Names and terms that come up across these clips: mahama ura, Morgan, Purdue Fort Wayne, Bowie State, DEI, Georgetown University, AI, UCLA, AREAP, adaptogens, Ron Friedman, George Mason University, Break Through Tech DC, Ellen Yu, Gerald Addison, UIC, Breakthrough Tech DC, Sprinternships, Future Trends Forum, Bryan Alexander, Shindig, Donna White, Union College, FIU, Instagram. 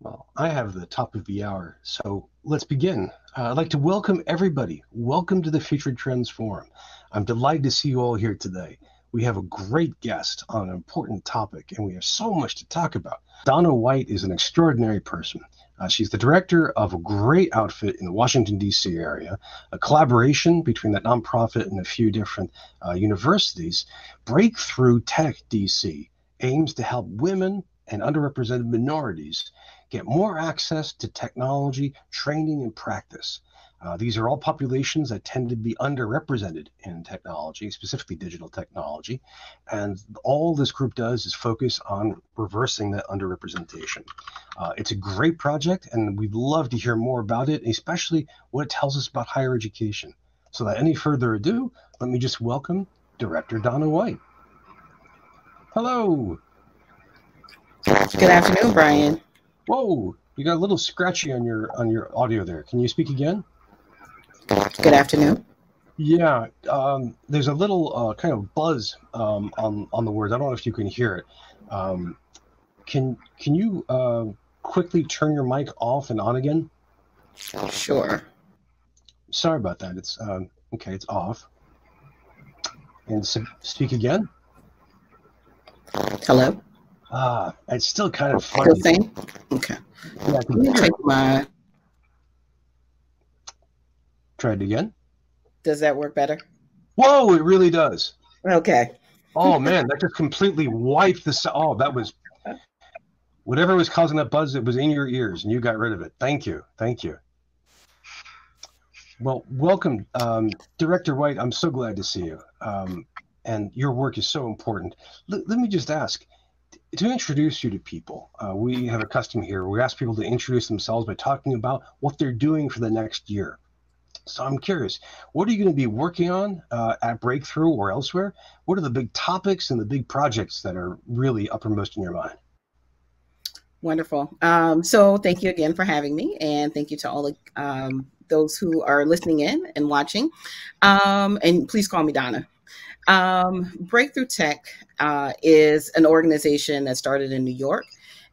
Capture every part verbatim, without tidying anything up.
Well, I have the top of the hour, so let's begin. Uh, I'd like to welcome everybody. Welcome to the Future Trends Forum. I'm delighted to see you all here today. We have a great guest on an important topic, and we have so much to talk about. Donna White is an extraordinary person. Uh, she's the director of a great outfit in the Washington, D C area, a collaboration between that nonprofit and a few different uh, universities. Breakthrough Tech D C aims to help women and underrepresented minorities get more access to technology, training, and practice. Uh, these are all populations that tend to be underrepresented in technology, specifically digital technology. And all this group does is focus on reversing that underrepresentation. Uh, it's a great project, and we'd love to hear more about it, especially what it tells us about higher education. So without any further ado, let me just welcome Director Donna White. Hello. Good afternoon, Bryan. Whoa, you got a little scratchy on your on your audio there. Can you speak again? Good afternoon. Yeah, um, there's a little uh, kind of buzz um, on on the words. I don't know if you can hear it. Um, can can you uh, quickly turn your mic off and on again? Sure. Sorry about that. It's um, okay. It's off. And so, speak again. Hello. Ah, it's still kind of funny. Still same? Okay. Yeah, Let me take my. Try it again. Does that work better? Whoa, it really does. Okay. Oh, man, that just completely wiped the. Oh, that was. Whatever was causing that buzz, it was in your ears, and you got rid of it. Thank you. Thank you. Well, welcome, um, Director White. I'm so glad to see you. Um, and your work is so important. L- let me just ask. To introduce you to people, uh, we have a custom here. We ask people to introduce themselves by talking about what they're doing for the next year. So I'm curious, what are you going to be working on uh, at Breakthrough or elsewhere? What are the big topics and the big projects that are really uppermost in your mind? Wonderful. Um, so thank you again for having me, and thank you to all the um, those who are listening in and watching. Um, and please call me Donna. Um, Breakthrough Tech uh, is an organization that started in New York,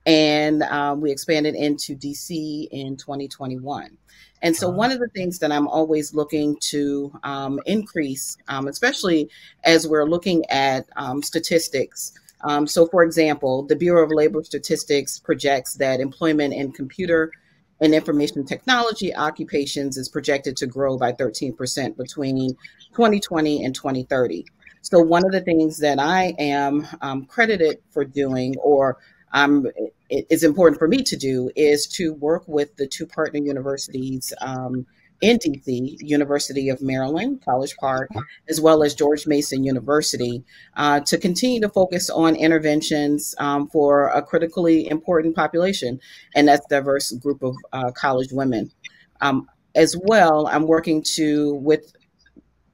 and um, we expanded into D C in twenty twenty-one. And so one of the things that I'm always looking to um, increase, um, especially as we're looking at um, statistics. Um, so, for example, the Bureau of Labor Statistics projects that employment in computer and information technology occupations is projected to grow by thirteen percent between twenty twenty and twenty thirty. So one of the things that I am um, credited for doing, or um, it is important for me to do, is to work with the two partner universities um, in D C, University of Maryland, College Park, as well as George Mason University, uh, to continue to focus on interventions um, for a critically important population, and that's a diverse group of uh, college women. Um, as well, I'm working to, with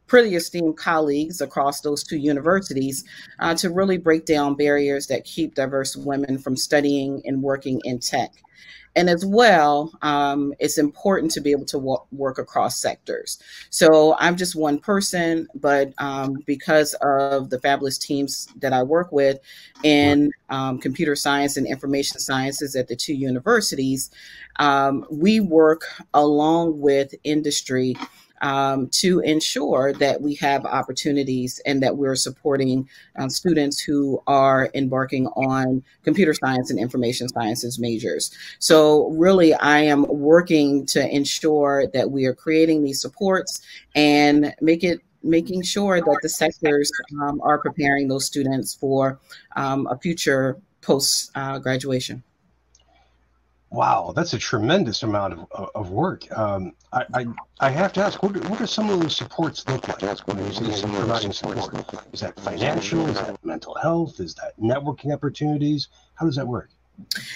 pretty esteemed colleagues across those two universities, uh, to really break down barriers that keep diverse women from studying and working in tech. And as well, um, it's important to be able to walk, work across sectors. So I'm just one person, but um, because of the fabulous teams that I work with in um, computer science and information sciences at the two universities, um, we work along with industry um, to ensure that we have opportunities and that we're supporting um, students who are embarking on computer science and information sciences majors. So really, I am working to ensure that we are creating these supports and make it making sure that the sectors um, are preparing those students for um, a future post uh, graduation. Wow, that's a tremendous amount of, of work. Um, I, I I have to ask, what do, what do some of those supports look like? When you say some providing support, is that financial? Is that mental health? Is that networking opportunities? How does that work?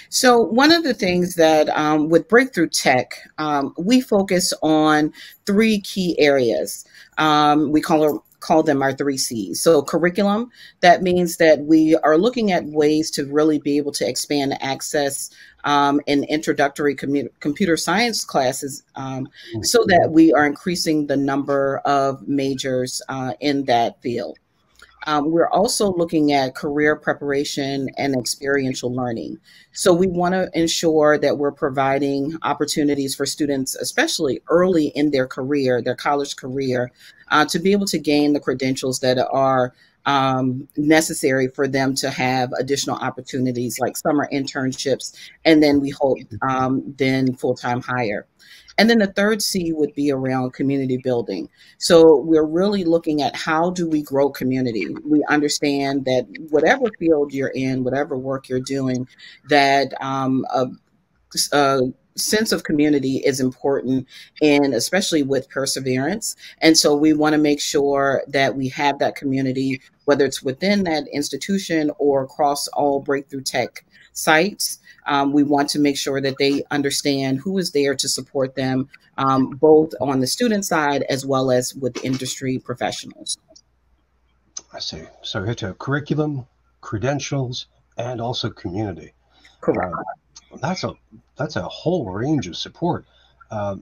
So one of the things that um, with Breakthrough Tech, um, we focus on three key areas. Um, we call them call them our three C's. So curriculum, that means that we are looking at ways to really be able to expand access um, in introductory computer science classes um, so that we are increasing the number of majors uh, in that field. Um, we're also looking at career preparation and experiential learning. So we want to ensure that we're providing opportunities for students, especially early in their career, their college career, uh, to be able to gain the credentials that are um, necessary for them to have additional opportunities like summer internships, and then we hope um, then full-time hire. And then the third C would be around community building. So we're really looking at how do we grow community? We understand that whatever field you're in, whatever work you're doing, that um, a, a sense of community is important, and especially with perseverance. And so we want to make sure that we have that community, whether it's within that institution or across all Breakthrough Tech sites. Um, we want to make sure that they understand who is there to support them, um, both on the student side as well as with industry professionals. I see. So it's a curriculum, credentials, and also community. Correct. Uh, that's a that's a whole range of support. Uh,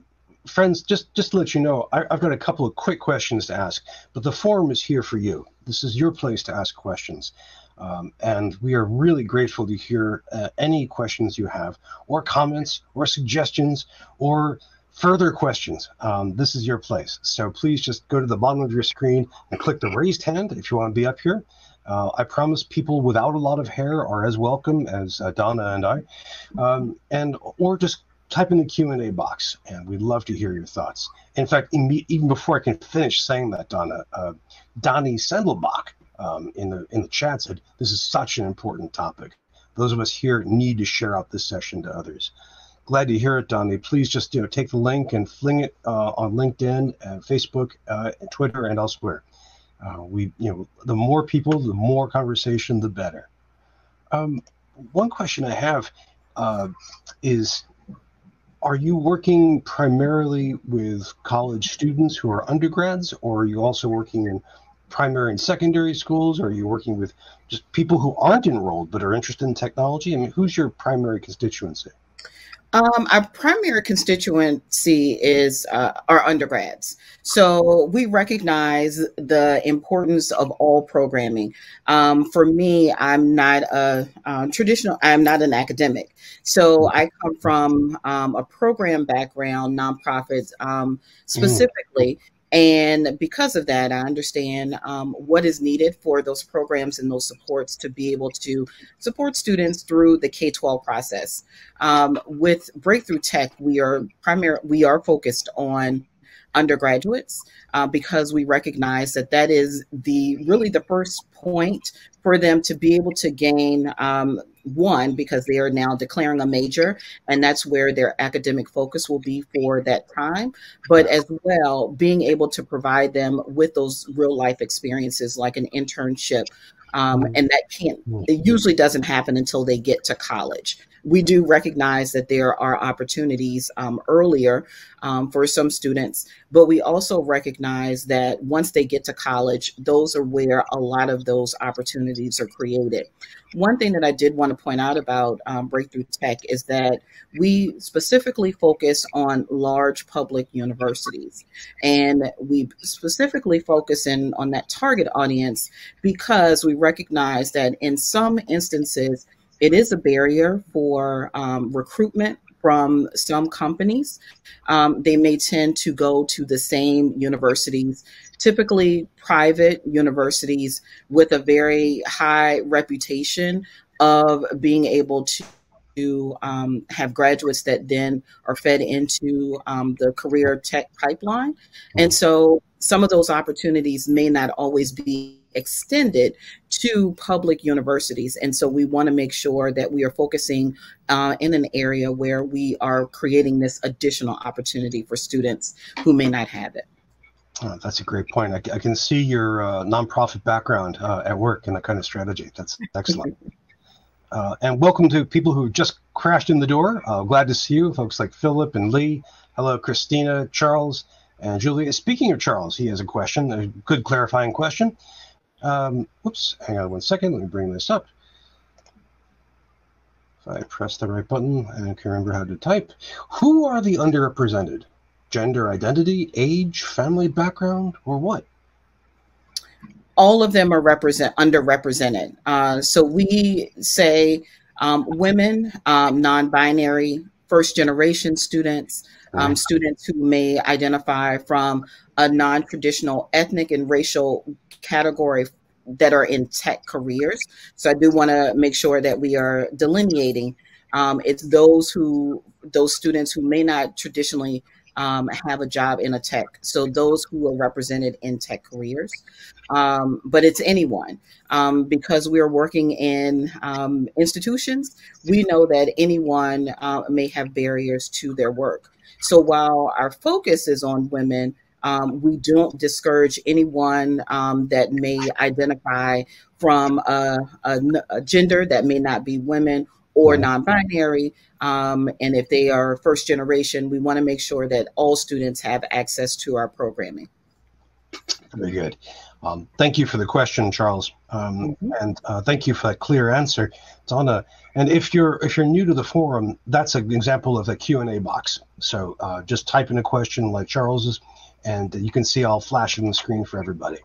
friends, just just to let you know, I, I've got a couple of quick questions to ask, but the forum is here for you. This is your place to ask questions. Um, and we are really grateful to hear uh, any questions you have, or comments, or suggestions, or further questions. Um, this is your place. So please just go to the bottom of your screen and click the raised hand if you want to be up here. Uh, I promise people without a lot of hair are as welcome as uh, Donna and I. Um, and or just type in the Q and A box, and we'd love to hear your thoughts. In fact, in, even before I can finish saying that, Donna, uh, Donnie Sendelbach, Um, in the in the chat said, this is such an important topic. Those of us here need to share out this session to others. Glad to hear it, Donnie. Please just you know take the link and fling it uh, on LinkedIn, and Facebook, uh, and Twitter, and elsewhere. Uh, we you know the more people, the more conversation, the better. Um, one question I have uh, is, are you working primarily with college students who are undergrads, or are you also working in primary and secondary schools, or are you working with just people who aren't enrolled but are interested in technology? I mean, who's your primary constituency? Um, our primary constituency is uh, our undergrads. So we recognize the importance of all programming. Um, for me, I'm not a um, traditional, I'm not an academic. So I come from um, a program background, nonprofits um, specifically. Mm. And because of that, I understand um, what is needed for those programs and those supports to be able to support students through the K twelve process. Um, with Breakthrough Tech, we are primary, we are focused on undergraduates uh, because we recognize that that is the really the first point for them to be able to gain um, one, because they are now declaring a major, and that's where their academic focus will be for that time, but as well being able to provide them with those real life experiences like an internship, um, and that can't, it usually doesn't happen until they get to college. We do recognize that there are opportunities um, earlier um, for some students, but we also recognize that once they get to college, those are where a lot of those opportunities are created. One thing that I did want to point out about um, Breakthrough Tech is that we specifically focus on large public universities, and we specifically focus in on that target audience because we recognize that in some instances, it is a barrier for um, recruitment from some companies. Um, they may tend to go to the same universities, typically private universities with a very high reputation of being able to to um, have graduates that then are fed into um, the career tech pipeline. And so some of those opportunities may not always be extended to public universities. And so we want to make sure that we are focusing uh, in an area where we are creating this additional opportunity for students who may not have it. Oh, that's a great point. I, I can see your uh, nonprofit background uh, at work and that kind of strategy. That's excellent. Uh, and welcome to people who just crashed in the door. Uh, glad to see you, folks like Philip and Lee. Hello, Christina, Charles, and Julia. Speaking of Charles, he has a question, a good clarifying question. Um, whoops, hang on one second. Let me bring this up. If I press the right button, I don't remember how to type. Who are the underrepresented? Gender identity, age, family background, or what? all of them are represent underrepresented. Uh, so we say um, women, um, non-binary, first generation students, um, students who may identify from a non-traditional ethnic and racial category that are in tech careers. So I do want to make sure that we are delineating. Um, it's those who, those students who may not traditionally um, have a job in a tech. So those who are represented in tech careers, um, but it's anyone. Um, because we are working in um, institutions, we know that anyone uh, may have barriers to their work. So while our focus is on women, Um, we don't discourage anyone um, that may identify from a, a, a gender that may not be women or non-binary. Um, and if they are first generation, we want to make sure that all students have access to our programming. Very good. Um, thank you for the question, Charles. Um, mm-hmm. And uh, thank you for that clear answer, Donna. And if you're if you're new to the forum, that's an example of a Q and A box. So uh, just type in a question like Charles's, and you can see I'll flash on the screen for everybody.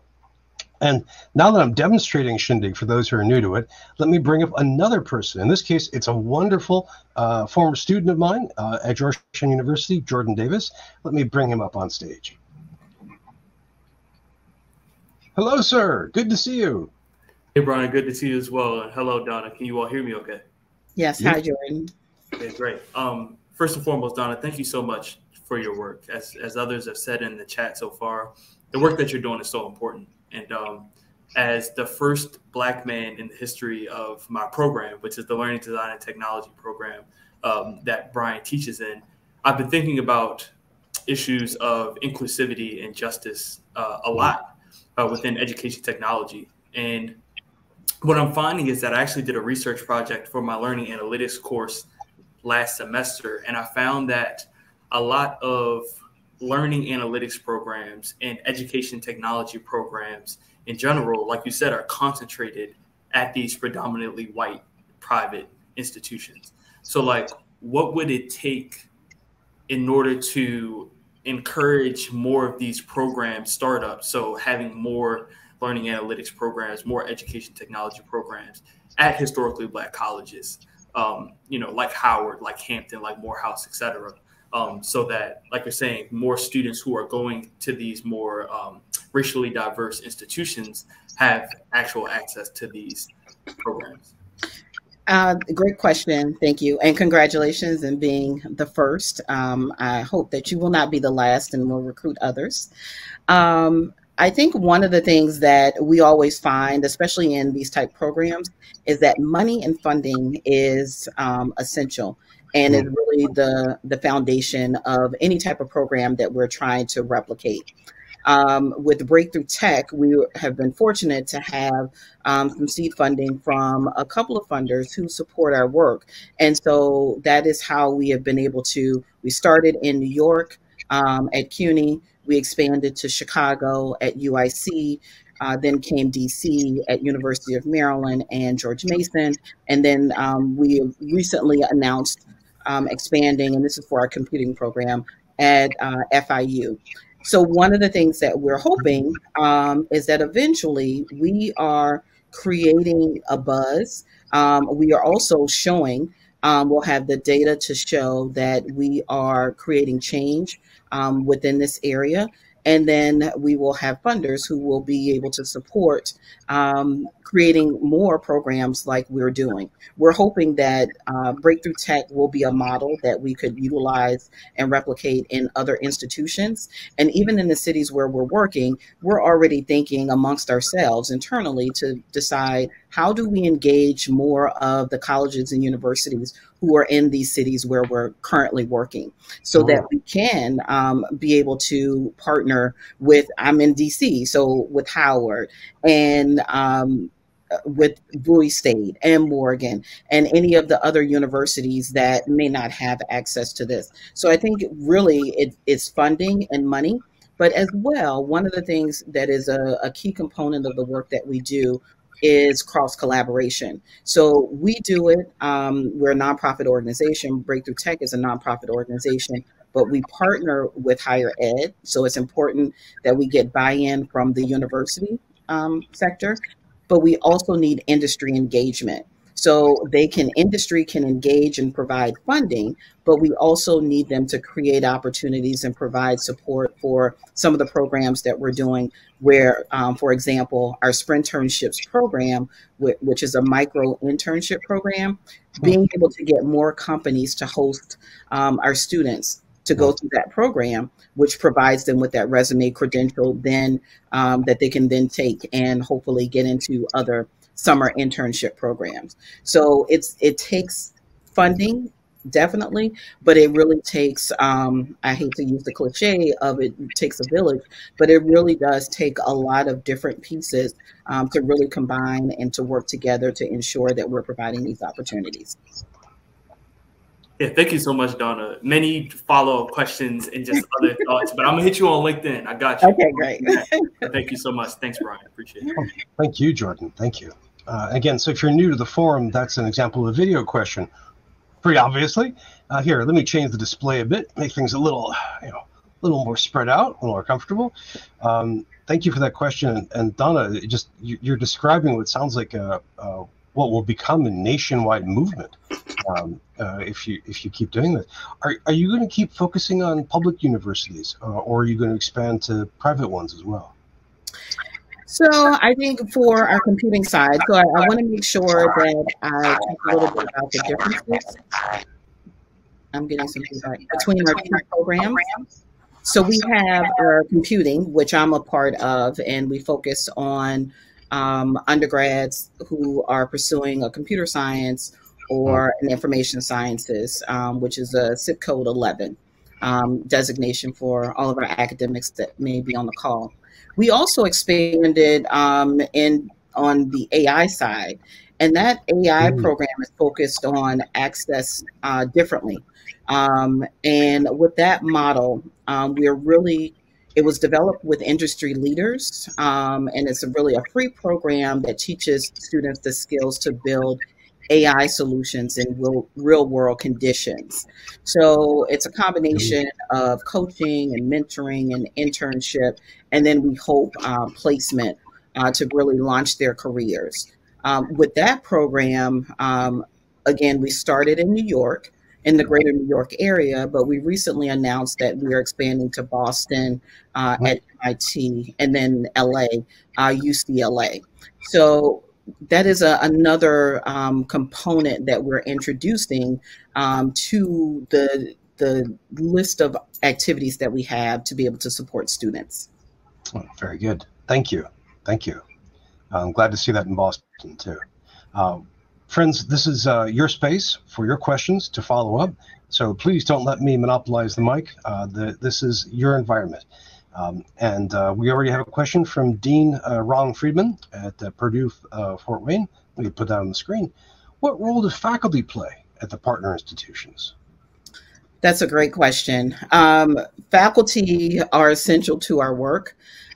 And now that I'm demonstrating Shindig for those who are new to it, let me bring up another person. In this case, it's a wonderful uh, former student of mine uh, at Georgetown University, Jordan Davis. Let me bring him up on stage. Hello, sir. Good to see you. Hey, Bryan. Good to see you as well. And hello, Donna. Can you all hear me okay? Yes. Hi, Jordan. Okay, great. Um, first and foremost, Donna, thank you so much for your work. As, as others have said in the chat so far, the work that you're doing is so important. And um, as the first Black man in the history of my program, which is the Learning Design and Technology program um, that Bryan teaches in, I've been thinking about issues of inclusivity and justice uh, a lot uh, within education technology. And what I'm finding is that I actually did a research project for my learning analytics course last semester, and I found that a lot of learning analytics programs and education technology programs in general, like you said, are concentrated at these predominantly white private institutions. So like, what would it take in order to encourage more of these program startups? So having more learning analytics programs, more education technology programs at historically Black colleges, um, you know, like Howard, like Hampton, like Morehouse, et cetera. Um, so that, like you're saying, more students who are going to these more um, racially diverse institutions have actual access to these programs? Uh, great question. Thank you. And congratulations on being the first. Um, I hope that you will not be the last and will recruit others. Um, I think one of the things that we always find, especially in these type programs, is that money and funding is um, essential. And it's really the, the foundation of any type of program that we're trying to replicate. Um, with Breakthrough Tech, we have been fortunate to have um, some seed funding from a couple of funders who support our work. And so that is how we have been able to, we started in New York um, at C U N Y, we expanded to Chicago at U I C, Uh, then came D C at University of Maryland and George Mason. And then um, we recently announced um, expanding, and this is for our computing program, at uh, F I U. So one of the things that we're hoping um, is that eventually we are creating a buzz. Um, we are also showing, um, we'll have the data to show that we are creating change um, within this area. And then we will have funders who will be able to support um, creating more programs like we're doing. We're hoping that uh, Breakthrough Tech will be a model that we could utilize and replicate in other institutions. And even in the cities where we're working, we're already thinking amongst ourselves internally to decide, how do we engage more of the colleges and universities who are in these cities where we're currently working, so that we can um, be able to partner with, I'm in D C, so with Howard and um, with Bowie State and Morgan and any of the other universities that may not have access to this. So I think really it, it's funding and money, but as well, one of the things that is a, a key component of the work that we do is cross collaboration. So we do it, um, we're a nonprofit organization. Breakthrough Tech is a nonprofit organization, but we partner with higher ed. So it's important that we get buy-in from the university um, sector, but we also need industry engagement. So they can, industry can engage and provide funding, but we also need them to create opportunities and provide support for some of the programs that we're doing where, um, for example, our Sprinternships program, which is a micro internship program, being able to get more companies to host um, our students to go through that program, which provides them with that resume credential then um, that they can then take and hopefully get into other summer internship programs. So it's it takes funding, definitely, but it really takes, um, I hate to use the cliche of it takes a village, but it really does take a lot of different pieces um, to really combine and to work together to ensure that we're providing these opportunities. Yeah, thank you so much, Donna. Many follow-up questions and just other thoughts, but I'm gonna hit you on LinkedIn. I got you. Okay, great. Thank you so much. Thanks, Bryan. Appreciate it. Oh, thank you, Jordan. Thank you. Uh, again, so if you're new to the forum, that's an example of a video question. Pretty obviously. Uh, here, let me change the display a bit, make things a little, you know, a little more spread out, a little more comfortable. Um, thank you for that question. And, and Donna, just you're describing what sounds like a, a what will become a nationwide movement um, uh, if you if you keep doing this. Are, are you going to keep focusing on public universities, uh, or are you going to expand to private ones as well? So I think for our computing side, so I, I want to make sure that I talk a little bit about the differences. I'm getting something right between our two programs. So we have our computing, which I'm a part of, and we focus on Um, undergrads who are pursuing a computer science or an information sciences, um, which is a zip code eleven um, designation for all of our academics that may be on the call. We also expanded um, in on the A I side, and that A I mm. program is focused on access uh, differently. Um, and with that model, um, we are really It was developed with industry leaders, um, and it's a really a free program that teaches students the skills to build A I solutions in real, real world conditions. So it's a combination of coaching and mentoring and internship, and then we hope uh, placement uh, to really launch their careers. Um, with that program, um, again, we started in New York, in the greater New York area, but we recently announced that we are expanding to Boston uh, at M I T and then L A, uh, U C L A. So that is a, another um, component that we're introducing um, to the, the list of activities that we have to be able to support students. Oh, very good. Thank you. Thank you. I'm glad to see that in Boston too. Um, Friends, this is uh, your space for your questions to follow up, so please don't let me monopolize the mic. Uh, the, this is your environment. Um, and uh, we already have a question from Dean uh, Ron Friedman at uh, Purdue uh, Fort Wayne. Let me put that on the screen. What role does faculty play at the partner institutions? That's a great question. Um, faculty are essential to our work.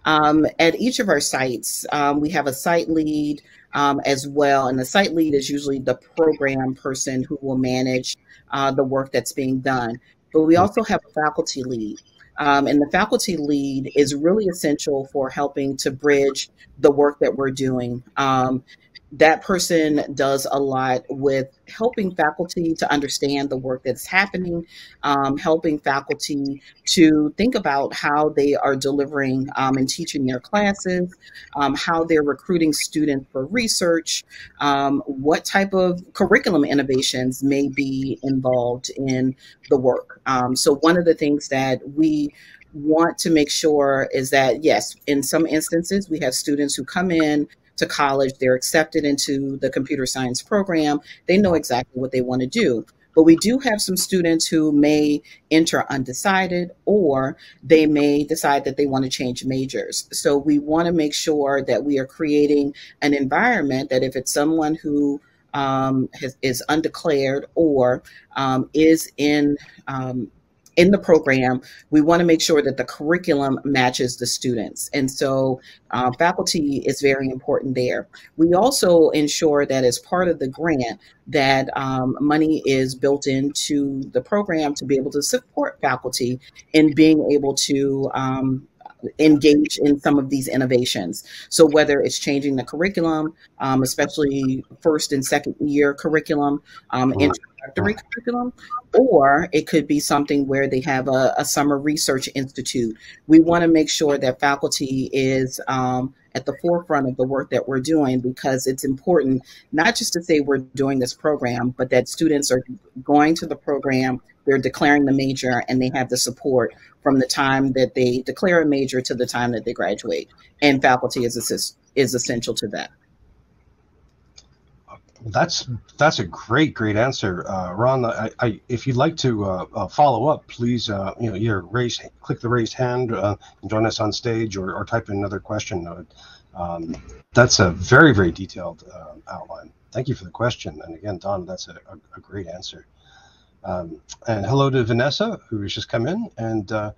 Um, at each of our sites, um, we have a site lead, Um, as well. And the site lead is usually the program person who will manage uh, the work that's being done. But we also have a faculty lead. Um, and the faculty lead is really essential for helping to bridge the work that we're doing. Um, that person does a lot with helping faculty to understand the work that's happening, um, helping faculty to think about how they are delivering um, and teaching their classes, um, how they're recruiting students for research, um, what type of curriculum innovations may be involved in the work. Um, so one of the things that we want to make sure is that, yes, in some instances, we have students who come in to college, they're accepted into the computer science program, they know exactly what they want to do. But we do have some students who may enter undecided, or they may decide that they want to change majors. So we want to make sure that we are creating an environment that if it's someone who um, has, is undeclared or um, is in um, in the program, we want to make sure that the curriculum matches the students. And so uh, faculty is very important there. We also ensure that as part of the grant that um, money is built into the program to be able to support faculty in being able to um, engage in some of these innovations. So whether it's changing the curriculum, um, especially first and second year curriculum, um, introductory curriculum, or it could be something where they have a, a summer research institute. We want to make sure that faculty is um, at the forefront of the work that we're doing, because it's important not just to say we're doing this program, but that students are going to the program, they're declaring the major, and they have the support from the time that they declare a major to the time that they graduate. And faculty is assist, is essential to that. That's that's a great great answer, uh, Ron. I, I, if you'd like to uh, uh, follow up, please uh, you know your raise click the raised hand uh, and join us on stage, or, or type in another question. Um, that's a very very detailed uh, outline. Thank you for the question, and again, Donna, that's a, a, a great answer. Um, and hello to Vanessa, who has just come in. And uh,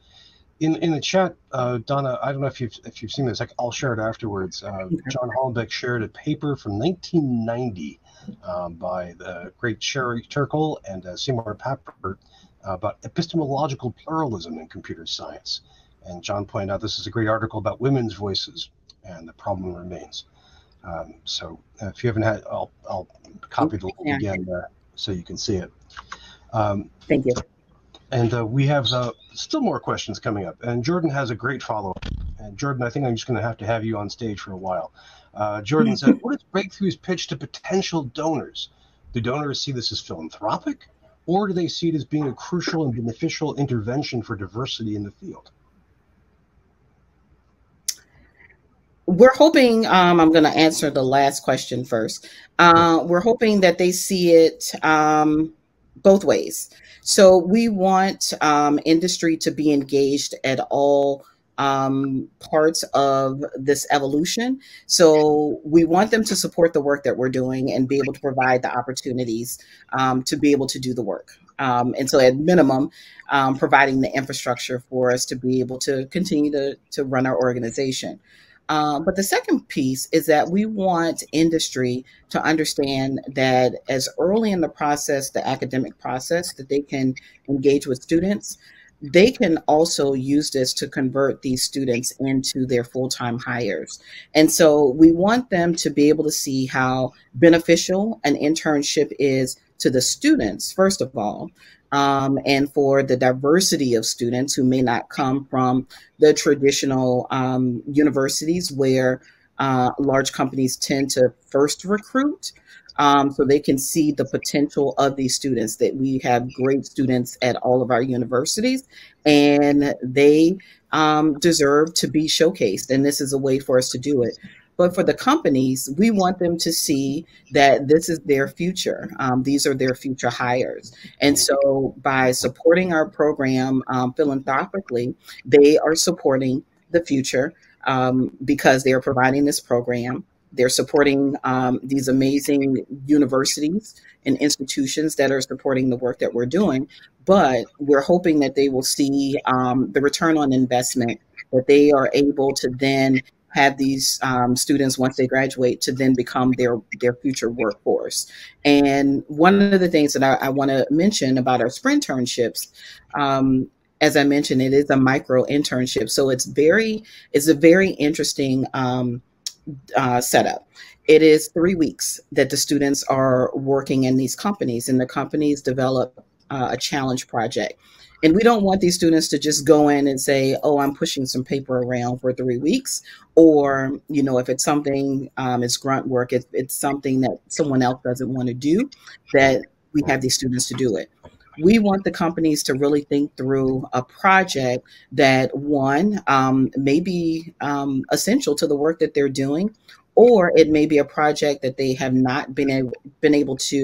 in in the chat, uh, Donna, I don't know if you've if you've seen this. I'll share it afterwards. Uh, John Hollenbeck shared a paper from nineteen ninety. Um, by the great Sherry Turkle and uh, Seymour Papert uh, about epistemological pluralism in computer science. And John pointed out this is a great article about women's voices, and the problem remains. Um, so if you haven't had, I'll, I'll copy the link again uh, so you can see it. Um, Thank you. And uh, we have uh, still more questions coming up. And Jordan has a great follow-up. And Jordan, I think I'm just going to have to have you on stage for a while. Uh, Jordan said, what is Breakthrough's pitch to potential donors? Do donors see this as philanthropic, or do they see it as being a crucial and beneficial intervention for diversity in the field? We're hoping, um, I'm going to answer the last question first. Uh, we're hoping that they see it um, both ways. So we want um, industry to be engaged at all Um, parts of this evolution. So we want them to support the work that we're doing and be able to provide the opportunities um, to be able to do the work. Um, and so at minimum, um, providing the infrastructure for us to be able to continue to, to run our organization. Um, but the second piece is that we want industry to understand that as early in the process, the academic process, that they can engage with students. They can also use this to convert these students into their full-time hires. And so we want them to be able to see how beneficial an internship is to the students, first of all, um, and for the diversity of students who may not come from the traditional um, universities where uh, large companies tend to first recruit. Um, so they can see the potential of these students, that we have great students at all of our universities, and they um, deserve to be showcased. And this is a way for us to do it. But for the companies, we want them to see that this is their future. Um, these are their future hires. And so by supporting our program um, philanthropically, they are supporting the future um, because they are providing this program. They're supporting um, these amazing universities and institutions that are supporting the work that we're doing, but we're hoping that they will see um, the return on investment, that they are able to then have these um, students, once they graduate, to then become their, their future workforce. And one of the things that I, I wanna mention about our sprinternships, um, as I mentioned, it is a micro internship. So it's very, it's a very interesting, um, Uh, setup. It is three weeks that the students are working in these companies, and the companies develop uh, a challenge project. And we don't want these students to just go in and say, oh, I'm pushing some paper around for three weeks. Or, you know, if it's something, um, it's grunt work, it, it's something that someone else doesn't want to do, that we have these students to do it. We want the companies to really think through a project that, one, um, may be um, essential to the work that they're doing, or it may be a project that they have not been able, been able to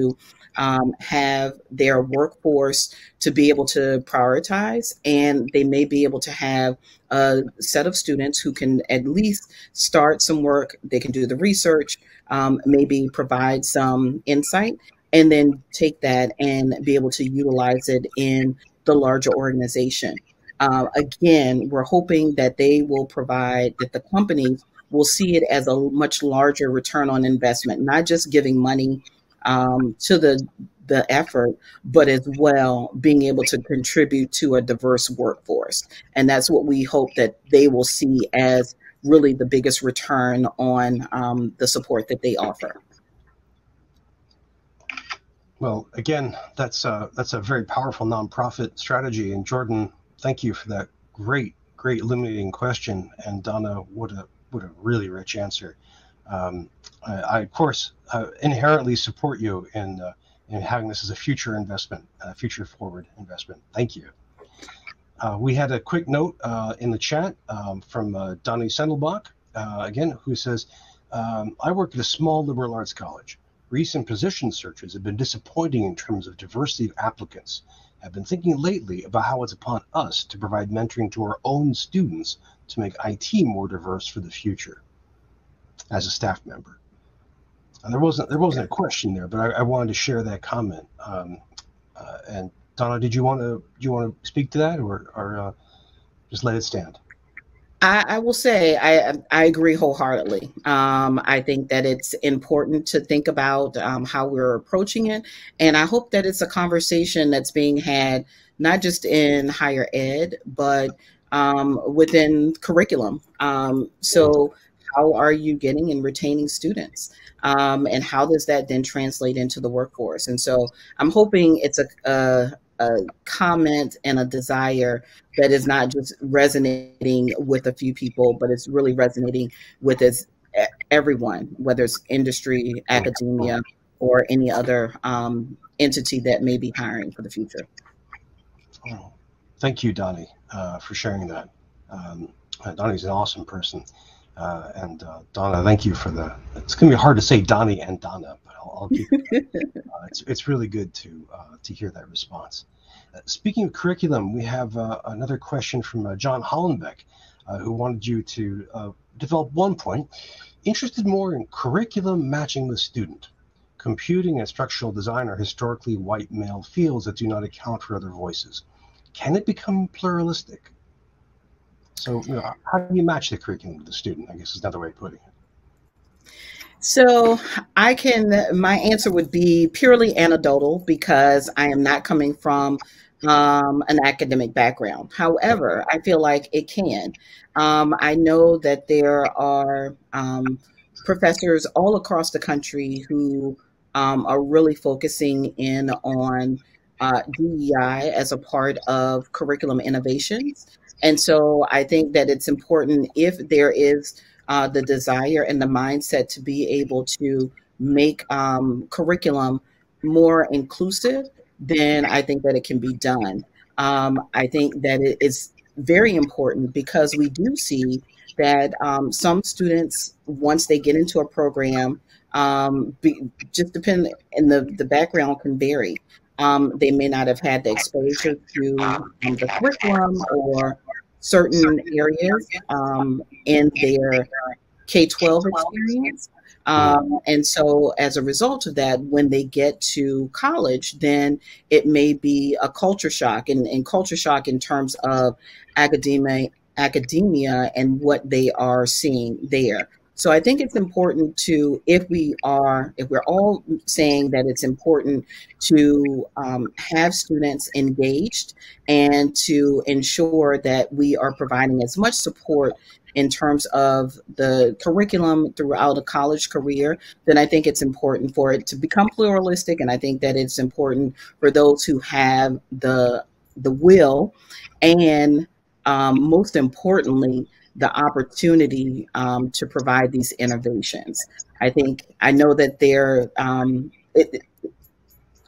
um, have their workforce to be able to prioritize, and they may be able to have a set of students who can at least start some work, they can do the research, um, maybe provide some insight, and then take that and be able to utilize it in the larger organization. Uh, again, we're hoping that they will provide, that the companies will see it as a much larger return on investment, not just giving money um, to the the effort, but as well being able to contribute to a diverse workforce. And that's what we hope that they will see as really the biggest return on um, the support that they offer. Well, again, that's a, that's a very powerful nonprofit strategy. And Jordan, thank you for that great, great illuminating question. And Donna, what a, what a really rich answer. Um, I, I, of course, uh, inherently support you in uh, and having this as a future investment, a future forward investment. Thank you. Uh, we had a quick note uh, in the chat um, from uh, Donnie Sendelbach, uh, again, who says, um, I work at a small liberal arts college. Recent position searches have been disappointing in terms of diversity of applicants. I've been thinking lately about how it's upon us to provide mentoring to our own students to make I T more diverse for the future as a staff member. And there wasn't there wasn't a question there, but I, I wanted to share that comment. Um, uh, and Donna, did you want to you want to speak to that, or, or uh, just let it stand? I, I will say I I agree wholeheartedly. Um, I think that it's important to think about um, how we're approaching it, and I hope that it's a conversation that's being had not just in higher ed, but um, within curriculum. Um, so. How are you getting and retaining students? Um, and how does that then translate into the workforce? And so I'm hoping it's a, a, a comment and a desire that is not just resonating with a few people, but it's really resonating with its, everyone, whether it's industry, academia, or any other um, entity that may be hiring for the future. Oh, thank you, Donnie, uh, for sharing that. Um, Donnie's an awesome person. Uh, and uh, Donna, thank you for the. It's going to be hard to say Donnie and Donna, but I'll, I'll keep it. uh, it's it's really good to uh, to hear that response. Uh, speaking of curriculum, we have uh, another question from uh, John Hollenbeck, uh, who wanted you to uh, develop one point. Interested more in curriculum matching the student. Computing and structural design are historically white male fields that do not account for other voices. Can it become pluralistic? So you know, how do you match the curriculum to the student, I guess is another way of putting it. So I can, my answer would be purely anecdotal because I am not coming from um, an academic background. However, I feel like it can. Um, I know that there are um, professors all across the country who um, are really focusing in on uh, D E I as a part of curriculum innovations. And so I think that it's important if there is uh, the desire and the mindset to be able to make um, curriculum more inclusive, then I think that it can be done. Um, I think that it is very important because we do see that um, some students, once they get into a program, um, be, just depend, and the, the background can vary. Um, they may not have had the exposure to um, the curriculum or certain areas um, in their K twelve experience. Um, and so as a result of that, when they get to college, then it may be a culture shock and, and culture shock in terms of academia, academia and what they are seeing there. So I think it's important to, if we are, if we're all saying that it's important to um, have students engaged and to ensure that we are providing as much support in terms of the curriculum throughout a college career, then I think it's important for it to become pluralistic. And I think that it's important for those who have the, the will and um, most importantly, the opportunity um, to provide these innovations. I think, I know that they're, um, it,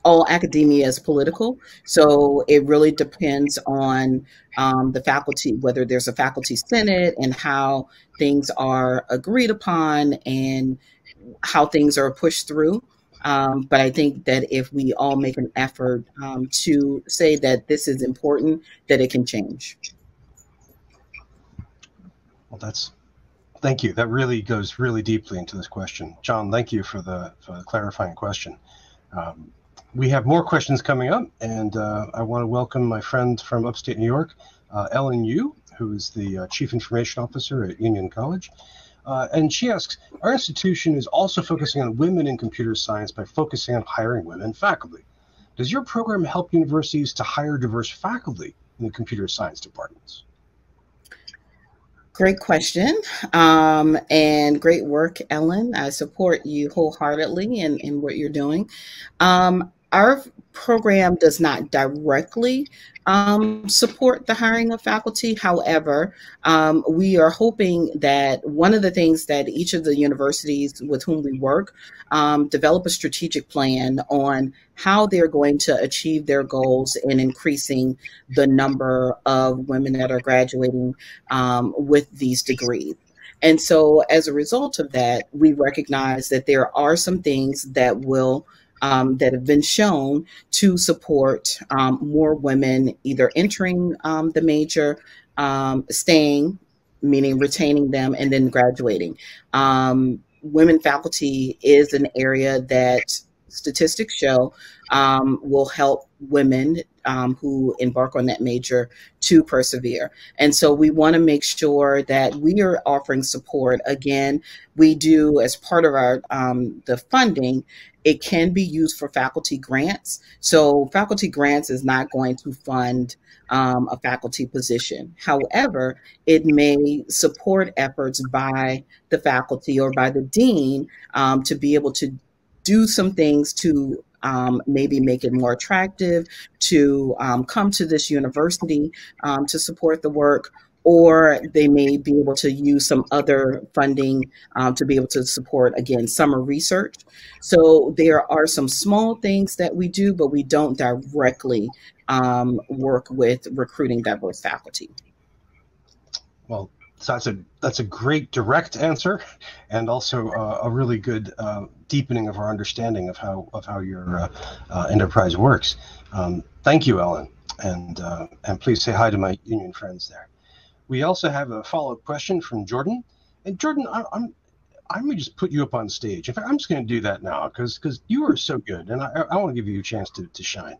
all academia is political, so it really depends on um, the faculty, whether there's a faculty senate and how things are agreed upon and how things are pushed through. Um, but I think that if we all make an effort um, to say that this is important, that it can change. Well, that's, thank you. That really goes really deeply into this question. John, thank you for the, for the clarifying question. Um, we have more questions coming up, and uh, I want to welcome my friend from upstate New York, uh, Ellen Yu, who is the uh, Chief Information Officer at Union College. Uh, and she asks, our institution is also focusing on women in computer science by focusing on hiring women faculty. Does your program help universities to hire diverse faculty in the computer science departments? Great question, um, and great work, Ellen. I support you wholeheartedly in, in what you're doing. Um, our program does not directly um, support the hiring of faculty. However, um, we are hoping that one of the things that each of the universities with whom we work um, develop a strategic plan on how they're going to achieve their goals in increasing the number of women that are graduating um, with these degrees. And so as a result of that, we recognize that there are some things that will Um, that have been shown to support um, more women either entering um, the major, um, staying, meaning retaining them, and then graduating. Um, women faculty is an area that statistics show um, will help women um, who embark on that major to persevere. And so we want to make sure that we are offering support. Again, we do, as part of our um, the funding, it can be used for faculty grants. So faculty grants is not going to fund um, a faculty position. However, it may support efforts by the faculty or by the dean um, to be able to do some things to um, maybe make it more attractive to um, come to this university um, to support the work, or they may be able to use some other funding um, to be able to support, again, summer research. So there are some small things that we do, but we don't directly um, work with recruiting diverse faculty. Well, so that's a, that's a great direct answer, and also uh, a really good uh, deepening of our understanding of how, of how your uh, uh, enterprise works. Um, thank you, Ellen, and, uh, and please say hi to my union friends there. We also have a follow-up question from Jordan. And Jordan, I, I'm, I'm going to just put you up on stage. In fact, I'm just going to do that now because because you are so good, and I, I want to give you a chance to, to shine.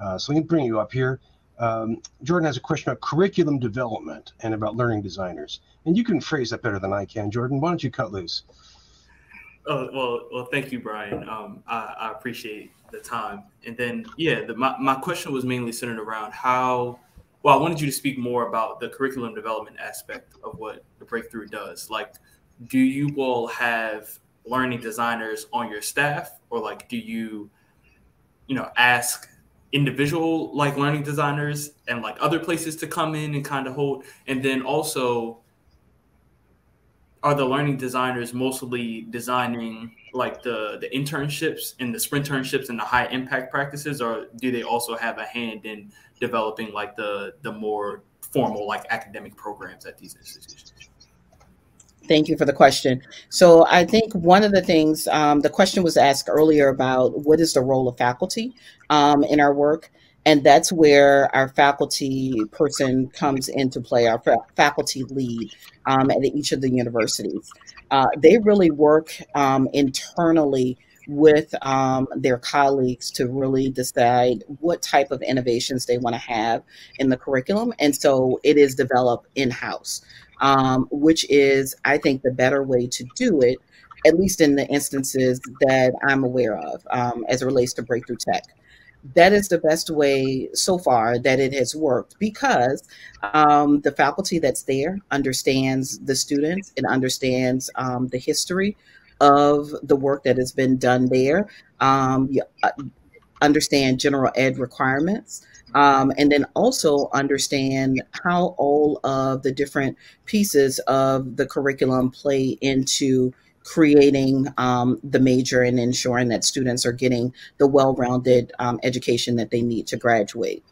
Uh, so let me bring you up here. Um, Jordan has a question about curriculum development and about learning designers, and you can phrase that better than I can. Jordan, why don't you cut loose? Oh, well, well, thank you, Bryan. Um, I, I appreciate the time. And then, yeah, the, my, my question was mainly centered around how, well, I wanted you to speak more about the curriculum development aspect of what the Breakthrough does. Like, do you all have learning designers on your staff, or like, do you, you know, ask individual like learning designers and like other places to come in and kind of hold? And then also, are the learning designers mostly designing like the the internships and the sprinternships and the high impact practices, or do they also have a hand in developing like the the more formal like academic programs at these institutions? Thank you for the question. So I think one of the things, um, the question was asked earlier about what is the role of faculty um, in our work. And that's where our faculty person comes into play, our fa faculty lead um, at each of the universities. Uh, they really work um, internally with um, their colleagues to really decide what type of innovations they want to have in the curriculum. And so it is developed in-house, um, which is, I think, the better way to do it, at least in the instances that I'm aware of um, as it relates to Breakthrough Tech. That is the best way so far that it has worked, because um, the faculty that's there understands the students and understands um, the history of the work that has been done there, um, you understand general ed requirements, um, and then also understand how all of the different pieces of the curriculum play into creating um, the major and ensuring that students are getting the well-rounded um, education that they need to graduate.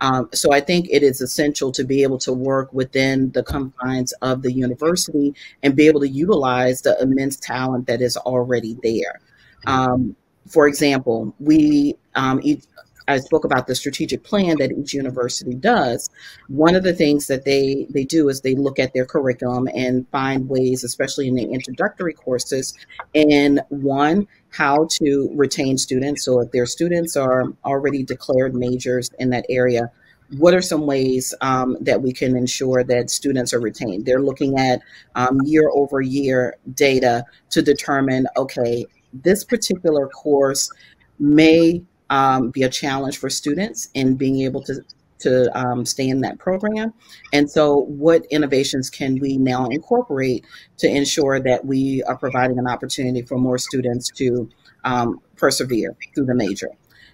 Um, so I think it is essential to be able to work within the confines of the university and be able to utilize the immense talent that is already there. Um, for example, we um, each, I spoke about the strategic plan that each university does. One of the things that they, they do is they look at their curriculum and find ways, especially in the introductory courses, in one, how to retain students. So if their students are already declared majors in that area, what are some ways um, that we can ensure that students are retained? They're looking at um, year over year data to determine, okay, this particular course may um, be a challenge for students in being able to to um, stay in that program. And so what innovations can we now incorporate to ensure that we are providing an opportunity for more students to um, persevere through the major?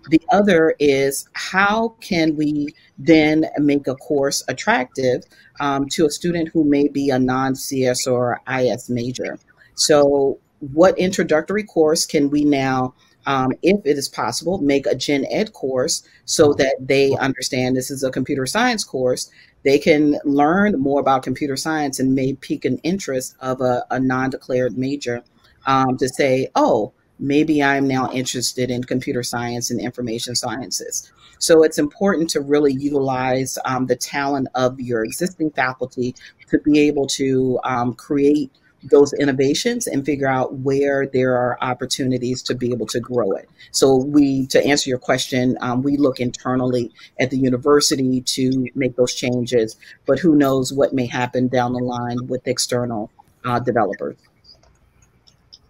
The other is, how can we then make a course attractive um, to a student who may be a non-C S or I S major? So what introductory course can we now, um, if it is possible, make a gen ed course so that they understand this is a computer science course, they can learn more about computer science and may pique an interest of a, a non-declared major um, to say, oh, maybe I'm now interested in computer science and information sciences. So it's important to really utilize um, the talent of your existing faculty to be able to um, create those innovations and figure out where there are opportunities to be able to grow it. So we, to answer your question, um, we look internally at the university to make those changes, but who knows what may happen down the line with external uh, developers.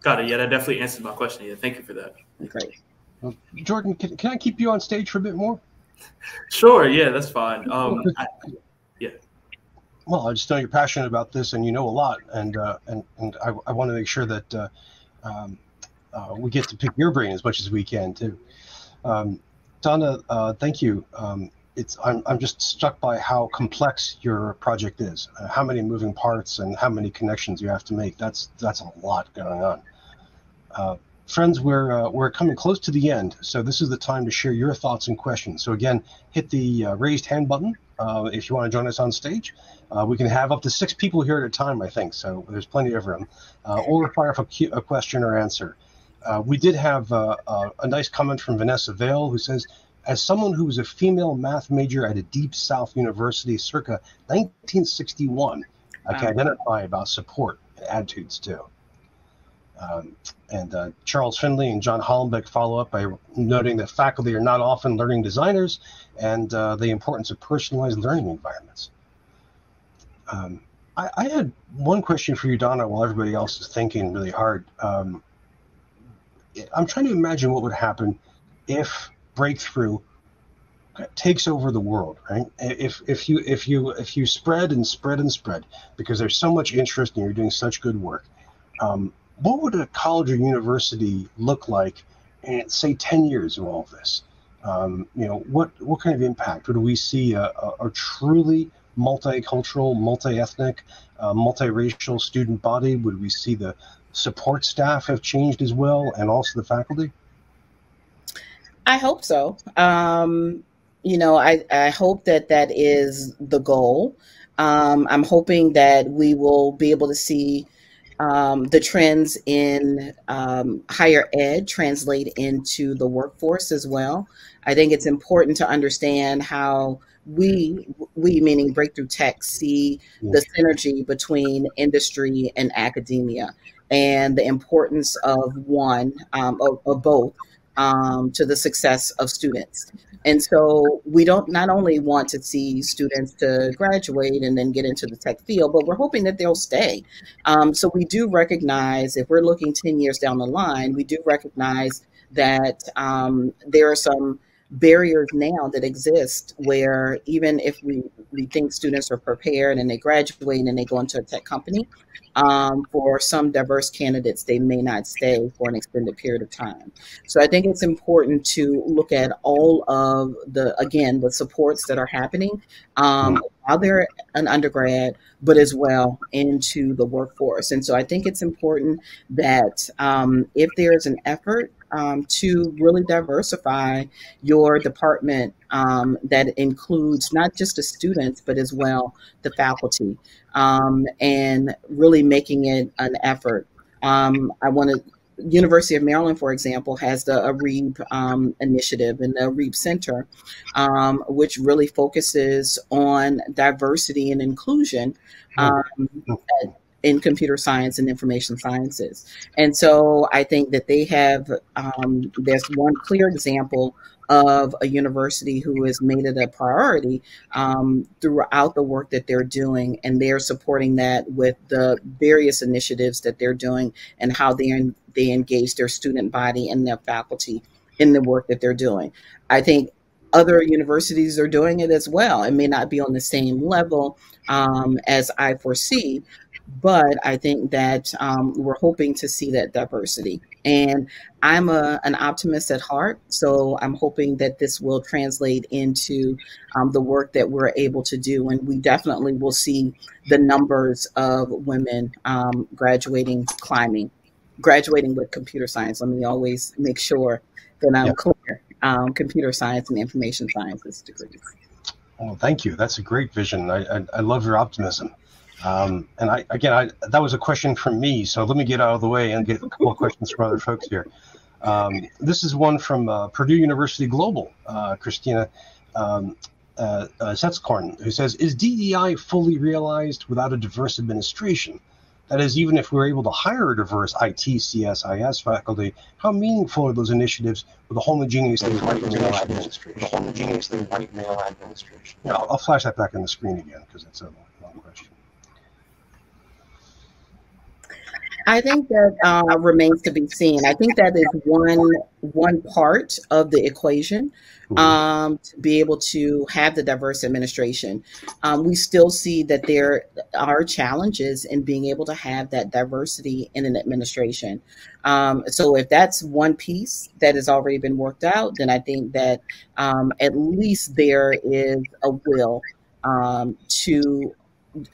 Got it. Yeah, that definitely answers my question. Yeah, thank you for that. Great. Well, Jordan, can, can I keep you on stage for a bit more? Sure. Yeah, that's fine. Um, I, yeah. Well, I just know you're passionate about this, and you know a lot, and uh, and and I, I want to make sure that uh, um, uh, we get to pick your brain as much as we can too. Um, Donna, uh, thank you. Um, it's I'm I'm just struck by how complex your project is, uh, how many moving parts, and how many connections you have to make. That's that's a lot going on. Uh, friends, we're, uh, we're coming close to the end, so this is the time to share your thoughts and questions. So again, hit the uh, raised hand button uh, if you want to join us on stage. Uh, we can have up to six people here at a time, I think, so there's plenty of room. Uh, or fire up a, a question or answer. Uh, we did have uh, uh, a nice comment from Vanessa Vale, who says, as someone who was a female math major at a Deep South university circa nineteen sixty-one, I can identify about support and attitudes too. Um, and uh, Charles Findley and John Hollenbeck follow up by noting that faculty are not often learning designers, and uh, the importance of personalized learning environments. Um, I, I had one question for you, Donna, while everybody else is thinking really hard. Um, I'm trying to imagine what would happen if Breakthrough takes over the world, right? If if you if you if you spread and spread and spread, because there's so much interest and you're doing such good work. Um, What would a college or university look like in, say, ten years of all of this? Um, you know, what, what kind of impact would we see a, a, a truly multicultural, multi-ethnic, uh, multiracial student body? Would we see the support staff have changed as well, and also the faculty? I hope so. Um, you know, I, I hope that that is the goal. Um, I'm hoping that we will be able to see Um, the trends in um, higher ed translate into the workforce as well. I think it's important to understand how we, we meaning Breakthrough Tech, see the synergy between industry and academia, and the importance of one, um, of, of both, um, to the success of students. And so we don't not only want to see students to graduate and then get into the tech field, but we're hoping that they'll stay. Um, so we do recognize, if we're looking ten years down the line, we do recognize that um, there are some barriers now that exist where, even if we, we think students are prepared and they graduate and they go into a tech company, um, for some diverse candidates, they may not stay for an extended period of time. So I think it's important to look at all of the, again, the supports that are happening um, while they're an undergrad, but as well into the workforce. And so I think it's important that um, if there is an effort Um, to really diversify your department, um, that includes not just the students, but as well the faculty, um, and really making it an effort. Um, I want to, University of Maryland, for example, has the AREAP um, initiative and the AREAP Center, um, which really focuses on diversity and inclusion um, at, in computer science and information sciences. And so I think that they have, um, there's one clear example of a university who has made it a priority um, throughout the work that they're doing, and they're supporting that with the various initiatives that they're doing and how they, they engage their student body and their faculty in the work that they're doing. I think other universities are doing it as well. It may not be on the same level um, as I foresee, but I think that um, we're hoping to see that diversity. And I'm a, an optimist at heart, so I'm hoping that this will translate into um, the work that we're able to do. And we definitely will see the numbers of women um, graduating, climbing, graduating with computer science. Let me always make sure that I'm yep. clear. Um, computer science and information sciences degrees. Well, thank you. That's a great vision. I, I, I love your optimism. Um, and I, again, I, that was a question from me, so let me get out of the way and get a couple of questions from other folks here. Um, this is one from uh, Purdue University Global, uh, Christina um, uh, uh, Setzkorn, who says, is D E I fully realized without a diverse administration? That is, even if we were able to hire a diverse I T, C S, I S faculty, how meaningful are those initiatives with a homogeneously white male administration? Homogeneously white male administration. Yeah, I'll, I'll flash that back on the screen again because that's a long question. I think that uh, remains to be seen. I think that is one one part of the equation um, to be able to have the diverse administration. Um, we still see that there are challenges in being able to have that diversity in an administration. Um, so if that's one piece that has already been worked out, then I think that um, at least there is a will um, to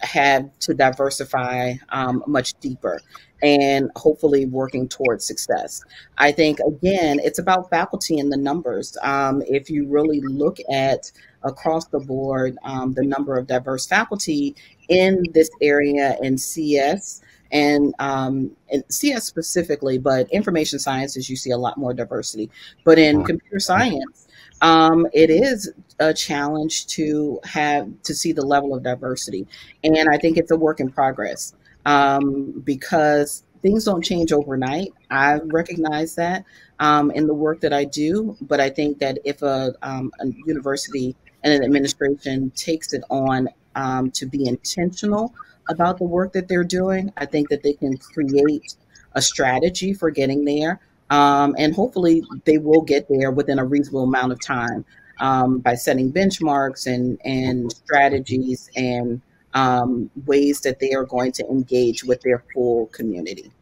have to diversify um, much deeper and hopefully working towards success. I think, again, it's about faculty and the numbers. Um, if you really look at across the board, um, the number of diverse faculty in this area in C S and, um, and C S specifically, but information sciences, you see a lot more diversity. But in computer science, Um, it is a challenge to have to see the level of diversity. And I think it's a work in progress um, because things don't change overnight. I recognize that um, in the work that I do. But I think that if a, um, a university and an administration takes it on um, to be intentional about the work that they're doing, I think that they can create a strategy for getting there. Um, and hopefully they will get there within a reasonable amount of time um, by setting benchmarks and, and strategies and um, ways that they are going to engage with their full community.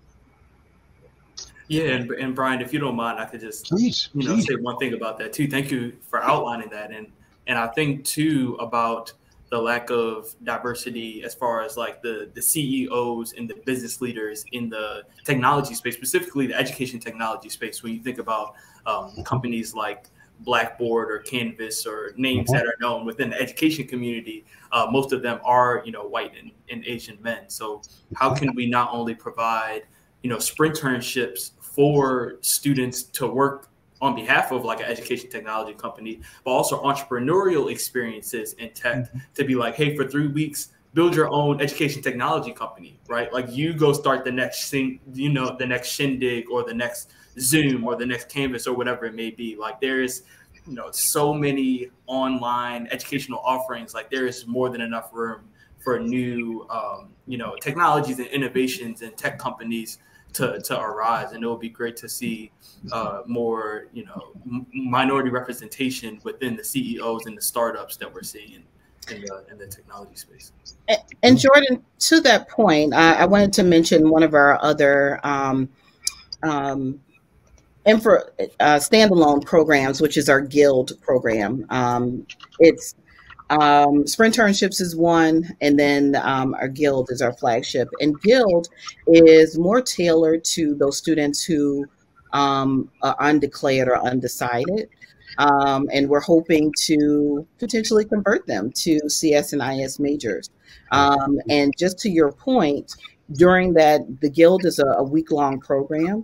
Yeah, and, and Bryan, if you don't mind, I could just please, you know, please. say one thing about that too. Thank you for outlining that. And, and I think too about the lack of diversity as far as like the, the C E Os and the business leaders in the technology space, specifically the education technology space. When you think about um, companies like Blackboard or Canvas or names that are known within the education community, uh, most of them are, you know, white and, and Asian men. So how can we not only provide, you know, sprinternships for students to work on behalf of like an education technology company, but also entrepreneurial experiences in tech to be like, hey, for three weeks, build your own education technology company, right? Like you go start the next thing, you know, the next Shindig or the next Zoom or the next Canvas or whatever it may be. Like there is, you know, so many online educational offerings. Like there is more than enough room for new, um, you know, technologies and innovations and tech companies To, to arise, and it would be great to see uh, more, you know, m minority representation within the C E Os and the startups that we're seeing in, in, the, in the technology space. And, and Jordan, to that point, I, I wanted to mention one of our other um, um, infra, uh, standalone programs, which is our Guild program. Um, it's Um, Sprinternships is one, and then um, our Guild is our flagship. And Guild is more tailored to those students who um, are undeclared or undecided. Um, and we're hoping to potentially convert them to C S and I S majors. Um, and just to your point, during that, the Guild is a, a week-long program,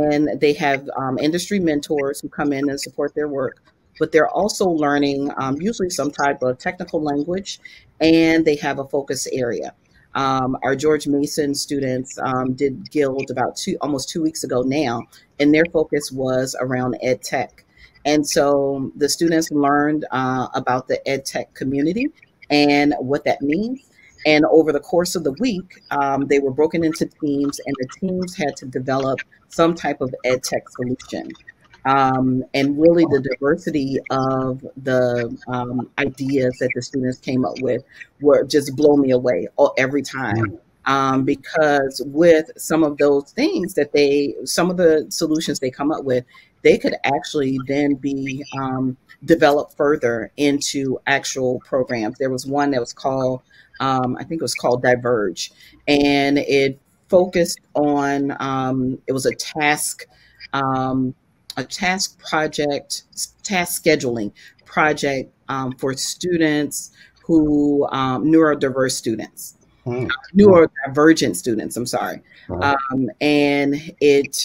and they have um, industry mentors who come in and support their work. But they're also learning um, usually some type of technical language, and they have a focus area. Um, our George Mason students um, did Guild about two, almost two weeks ago now, and their focus was around ed tech. And so the students learned uh, about the ed tech community and what that means. And over the course of the week, um, they were broken into teams, and the teams had to develop some type of ed tech solution. um, and really the diversity of the um, ideas that the students came up with were just blow me away every time. Um, because with some of those things that they, some of the solutions they come up with, they could actually then be um, developed further into actual programs. There was one that was called, um, I think it was called Diverge, and it focused on, um, it was a task, um, a task project, task scheduling project um, for students who, um, neurodiverse students. Mm-hmm. neurodivergent students, I'm sorry. Mm-hmm. Um, and it,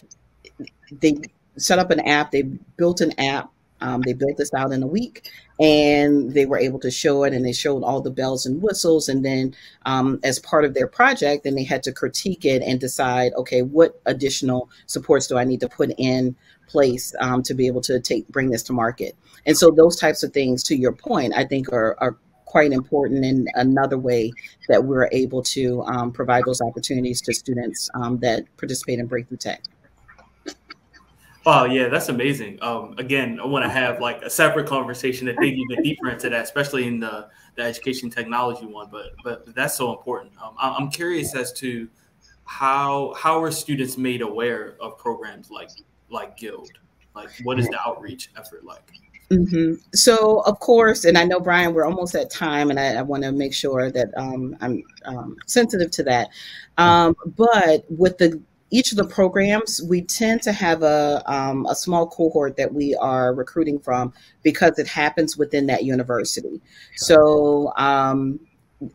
they set up an app, they built an app, um, they built this out in a week, and they were able to show it, and they showed all the bells and whistles. And then um, as part of their project, then they had to critique it and decide, okay, what additional supports do I need to put in place um, to be able to take, bring this to market? And so those types of things, to your point, I think are, are quite important in another way that we're able to um, provide those opportunities to students um, that participate in Breakthrough Tech. Wow, yeah, that's amazing. Um, again, I want to have like a separate conversation to dig even deeper into that, especially in the, the education technology one, but, but that's so important. Um, I'm curious as to how, how are students made aware of programs like, like Guild? Like, what is the outreach effort like? Mm-hmm. So, of course, and I know, Bryan, we're almost at time, and I, I want to make sure that um, I'm um, sensitive to that. Um, but with the each of the programs, we tend to have a, um, a small cohort that we are recruiting from because it happens within that university. So um,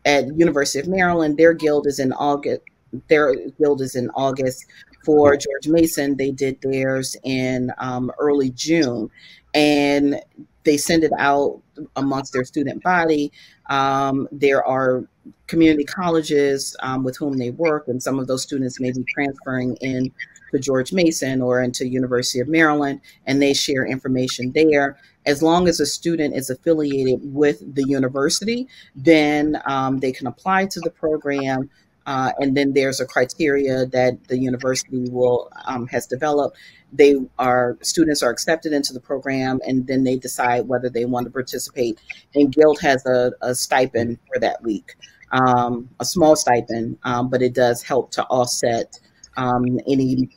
at University of Maryland, their guild is in August. Their guild is in August. For George Mason, they did theirs in um, early June. And they send it out amongst their student body. Um, there are community colleges um, with whom they work, and some of those students may be transferring in to George Mason or into University of Maryland, and they share information there. As long as a student is affiliated with the university, then um, they can apply to the program. Uh, and then there's a criteria that the university will um, has developed. They are students are accepted into the program, and then they decide whether they want to participate. And Guild has a, a stipend for that week, um, a small stipend, um, but it does help to offset um, any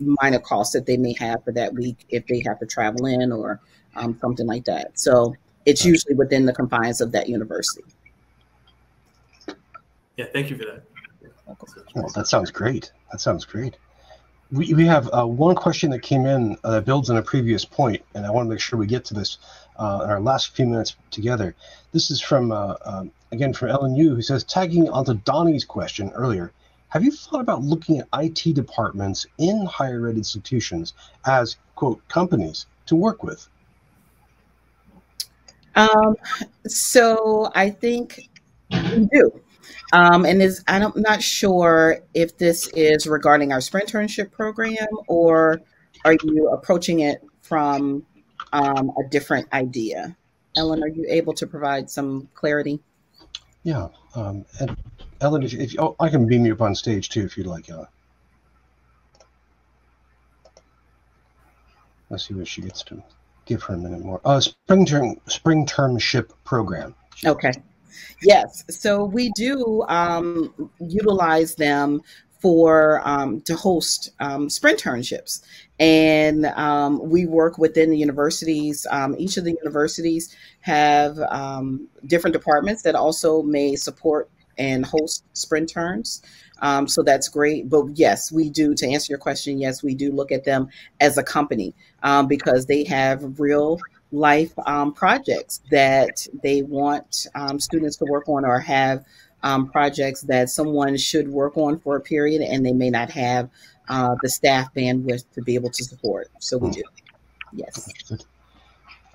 minor costs that they may have for that week if they have to travel in or um, something like that. So it's usually within the confines of that university. Yeah, thank you for that. Well, that sounds great. That sounds great. We, we have uh, one question that came in uh, that builds on a previous point, and I want to make sure we get to this uh, in our last few minutes together. This is from, uh, um, again, from Ellen Yu, who says, tagging onto Donnie's question earlier, have you thought about looking at I T departments in higher ed institutions as, quote, companies to work with? Um, so I think we do. Um, and is, I'm not sure if this is regarding our Sprinternship program, or are you approaching it from um, a different idea? Ellen, are you able to provide some clarity? Yeah. Um, and Ellen, if, if, oh, I can beam you up on stage, too, if you'd like, Ellen. Let's see what she gets to. Give her a minute more. Uh, spring term, spring termship program. Okay. Yes, so we do um, utilize them for um, to host um, sprinternships, and um, we work within the universities. Um, each of the universities have um, different departments that also may support and host sprinterns. Um, so that's great. But yes, we do, to answer your question, yes, we do look at them as a company um, because they have real life um, projects that they want um, students to work on, or have um, projects that someone should work on for a period, and they may not have uh, the staff bandwidth to be able to support. So we do, yes.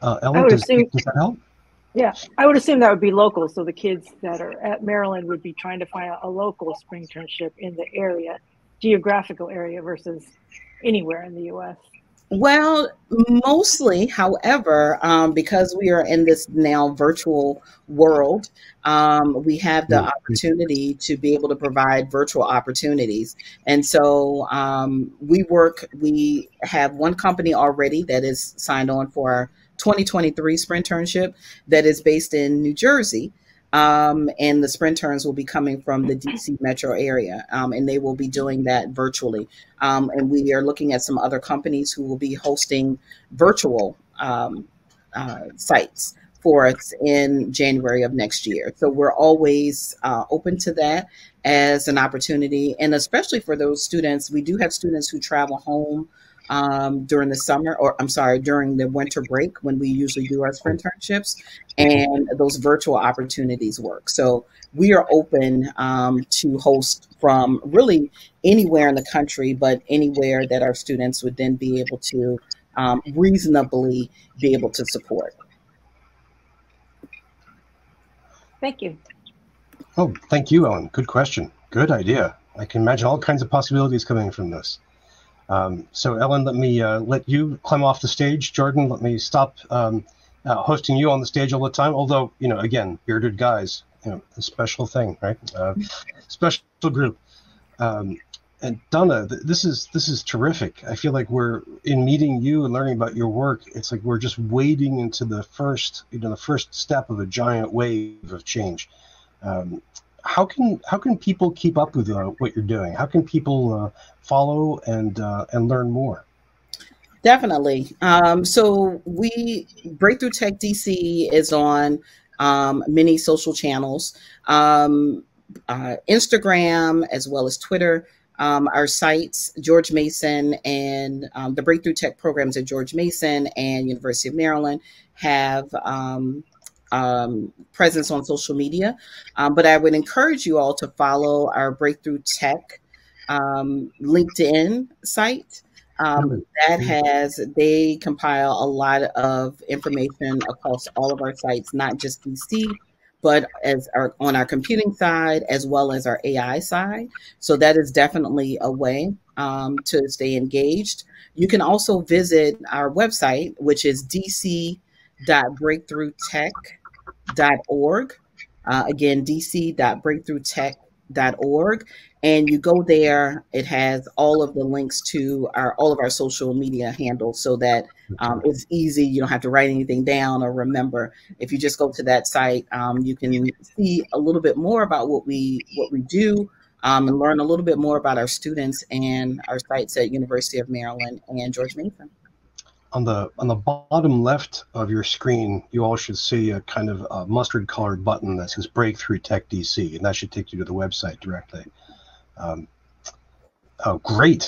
Uh, Ellen, I would does, assume, does that help? Yeah, I would assume that would be local. So the kids that are at Maryland would be trying to find a local springternship in the area, geographical area, versus anywhere in the U S Well, mostly, however, um, because we are in this now virtual world, um, we have the opportunity to be able to provide virtual opportunities. And so um, we work, we have one company already that is signed on for our twenty twenty-three sprint internship that is based in New Jersey. Um, and the sprint turns will be coming from the D C metro area, um, and they will be doing that virtually. Um, and we are looking at some other companies who will be hosting virtual um, uh, sites for us in January of next year. So we're always uh, open to that as an opportunity. And especially for those students, we do have students who travel home Um, during the summer, or I'm sorry, during the winter break when we usually do our sprint internships, and those virtual opportunities work. So we are open um, to host from really anywhere in the country, but anywhere that our students would then be able to um, reasonably be able to support. Thank you. Oh, thank you, Ellen. Good question. Good idea. I can imagine all kinds of possibilities coming from this. Um, so Ellen, let me uh, let you climb off the stage. Jordan, let me stop um, uh, hosting you on the stage all the time. Although, you know, again, bearded guys, you know, a special thing, right? Uh, special group. Um, and Donna, th this is this is terrific. I feel like we're in meeting you and learning about your work. It's like we're just wading into the first, you know, the first step of a giant wave of change. Um, How can how can people keep up with uh, what you're doing? How can people uh, follow and uh, and learn more? Definitely. Um, so we Breakthrough Tech D C is on um, many social channels, um, uh, Instagram as well as Twitter. Um, our sites, George Mason and um, the Breakthrough Tech programs at George Mason and University of Maryland have. Um, Um, presence on social media, um, but I would encourage you all to follow our Breakthrough Tech um, LinkedIn site. Um, that has, they compile a lot of information across all of our sites, not just D C, but as our, on our computing side as well as our A I side. So that is definitely a way um, to stay engaged. You can also visit our website, which is D C dot breakthrough tech dot org. Uh, again, D C dot breakthrough tech dot org, and you go there. It has all of the links to our all of our social media handles, so that um, it's easy. You don't have to write anything down or remember. If you just go to that site, um, you can see a little bit more about what we what we do, um, and learn a little bit more about our students and our sites at University of Maryland and George Mason. On the on the bottom left of your screen, you all should see a kind of a mustard-colored button that says Breakthrough Tech D C, and that should take you to the website directly. Um, oh, great!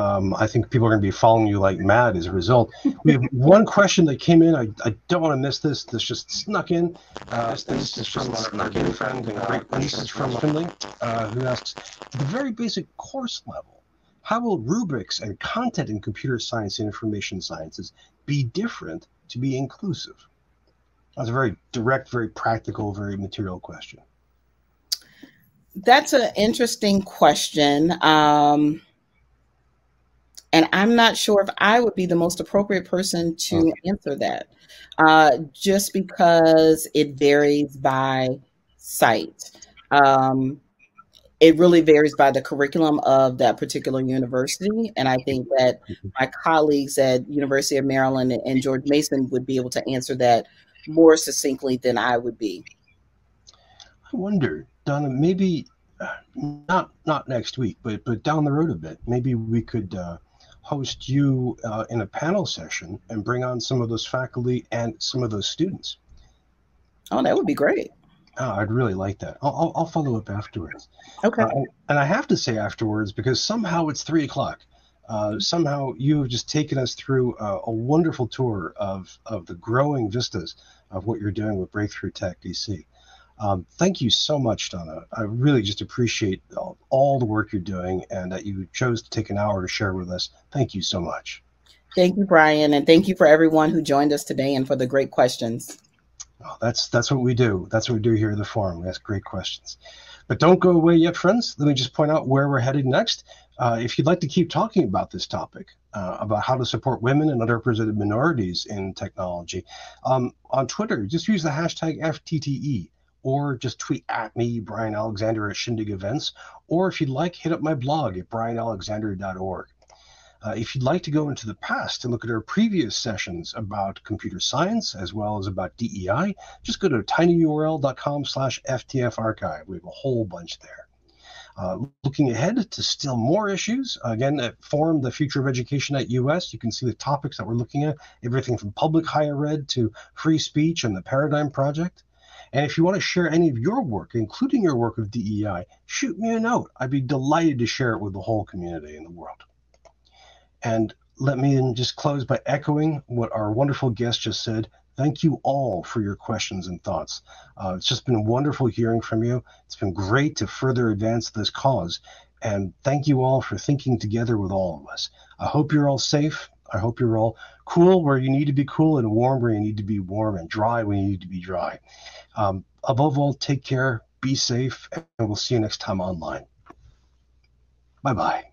Um, I think people are going to be following you like mad as a result. We have one question that came in. I, I don't want to miss this. This just snuck in. Uh, this, this is from our good friend. This is from Shindig, uh, who asks, at the very basic course level, how will rubrics and content in computer science and information sciences be different to be inclusive? That's a very direct, very practical, very material question. That's an interesting question. Um, and I'm not sure if I would be the most appropriate person to okay. answer that, uh, just because it varies by site. Um, It really varies by the curriculum of that particular university. And I think that my colleagues at University of Maryland and George Mason would be able to answer that more succinctly than I would be. I wonder, Donna, maybe uh, not not next week, but, but down the road a bit, maybe we could uh, host you uh, in a panel session and bring on some of those faculty and some of those students. Oh, that would be great. Oh, I'd really like that. I'll, I'll follow up afterwards. Okay. Uh, and I have to say afterwards, because somehow it's three o'clock. Uh, somehow you've just taken us through a, a wonderful tour of, of the growing vistas of what you're doing with Breakthrough Tech D C. Um, thank you so much, Donna. I really just appreciate all, all the work you're doing and that you chose to take an hour to share with us. Thank you so much. Thank you, Bryan. And thank you for everyone who joined us today and for the great questions. Oh, that's that's what we do. That's what we do here at the forum. We ask great questions. But don't go away yet, friends. Let me just point out where we're headed next. Uh, if you'd like to keep talking about this topic, uh, about how to support women and underrepresented minorities in technology, um, on Twitter, just use the hashtag F T T E, or just tweet at me, Bryan Alexander, at Shindig Events, or if you'd like, hit up my blog at bryan alexander dot org. Uh, if you'd like to go into the past and look at our previous sessions about computer science as well as about D E I, just go to tinyurl dot com slash F T F archive. We have a whole bunch there. Uh, looking ahead to still more issues, again, at Forum, the Future of Education at U S, you can see the topics that we're looking at, everything from public higher ed to free speech and the Paradigm Project. And if you want to share any of your work, including your work of D E I, shoot me a note. I'd be delighted to share it with the whole community in the world. And let me just close by echoing what our wonderful guest just said. Thank you all for your questions and thoughts. Uh, it's just been wonderful hearing from you. It's been great to further advance this cause. And thank you all for thinking together with all of us. I hope you're all safe. I hope you're all cool where you need to be cool and warm where you need to be warm and dry when you need to be dry. Um, above all, take care, be safe, and we'll see you next time online. Bye-bye.